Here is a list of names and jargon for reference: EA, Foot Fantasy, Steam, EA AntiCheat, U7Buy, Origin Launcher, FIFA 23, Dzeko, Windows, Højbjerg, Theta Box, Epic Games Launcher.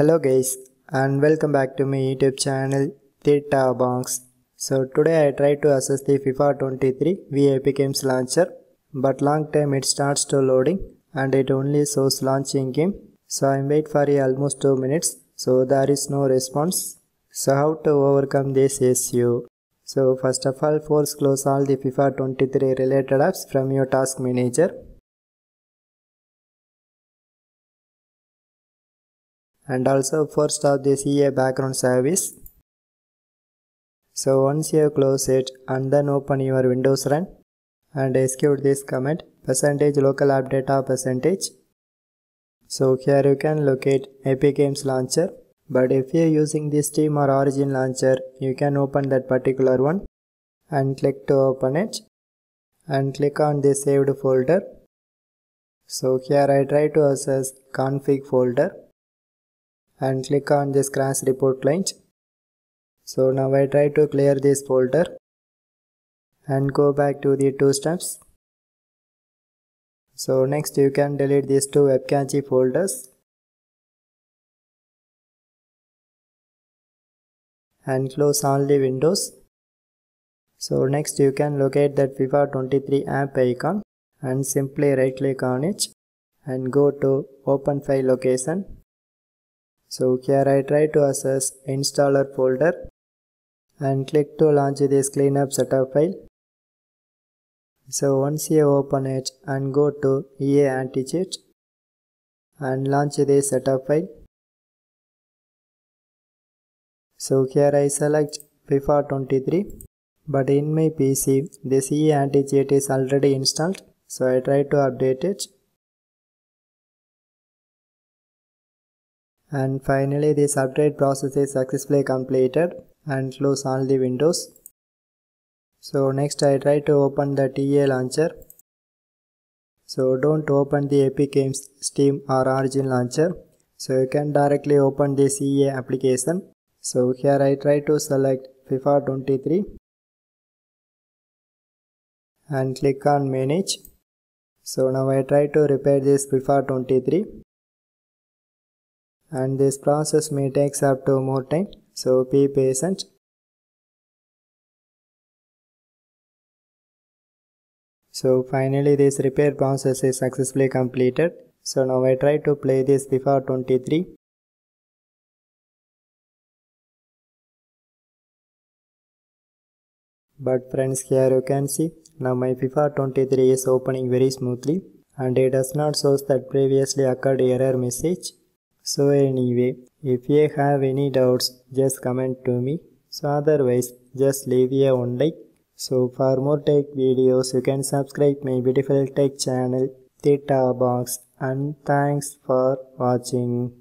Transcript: Hello guys, and welcome back to my YouTube channel Theta Box. So today I try to access the FIFA 23 via Epic Games Launcher, but long time it starts to loading and it only shows launching game. So I wait for almost 2 minutes, so there is no response. So how to overcome this issue? So first of all, force close all the FIFA 23 related apps from your task manager. And also force stop this EA background service. So once you close it, and then open your Windows run and execute this command %localappdata%. So here you can locate Epic Games Launcher, but if you are using the Steam or Origin Launcher, you can open that particular one and click to open it and click on the saved folder. So here I try to access config folder. And click on this crash report client. So now I try to clear this folder and go back to the 2 steps. So next you can delete these 2 webcache folders and close all the windows. So next you can locate that FIFA 23 app icon and simply right click on it and go to open file location. So here I try to access installer folder and click to launch this cleanup setup file. So once you open it and go to EA AntiCheat and launch this setup file. So here I select FIFA 23, but in my PC this EA AntiCheat is already installed, so I try to update it. And finally this update process is successfully completed and close all the windows. So next I try to open the EA launcher. So don't open the Epic Games, Steam or Origin launcher. So you can directly open this EA application. So here I try to select FIFA 23 and click on manage. So now I try to repair this FIFA 23. And this process may take up to more time, so be patient. So finally this repair process is successfully completed. So now I try to play this FIFA 23. But friends, here you can see, now my FIFA 23 is opening very smoothly and it does not show that previously occurred error message. So anyway, if you have any doubts, just comment to me. So otherwise, just leave a one like. So for more tech videos, you can subscribe my beautiful tech channel Theta Box. And thanks for watching.